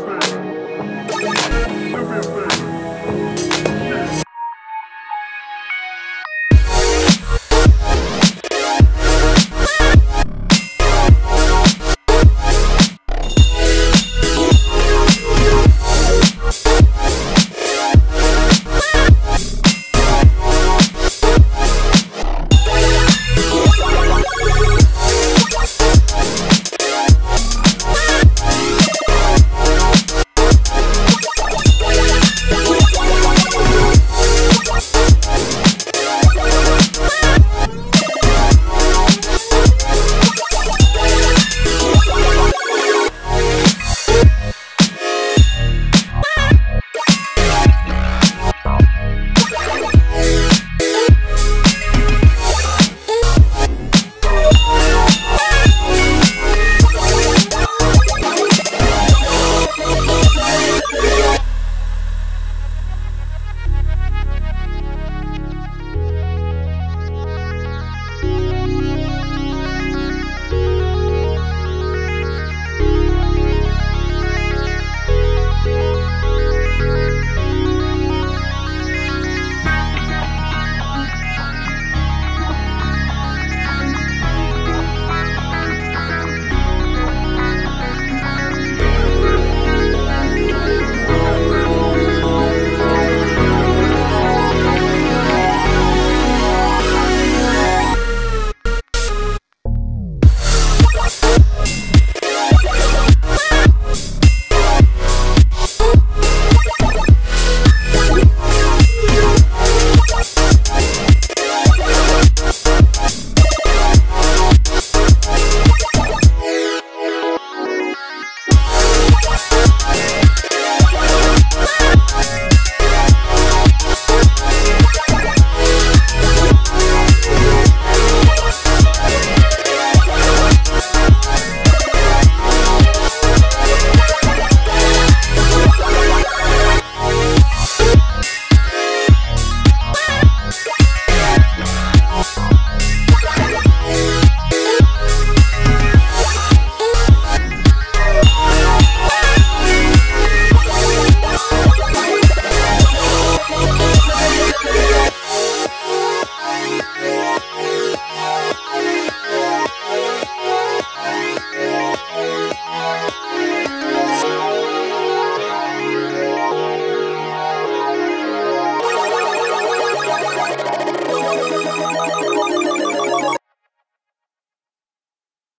Everything.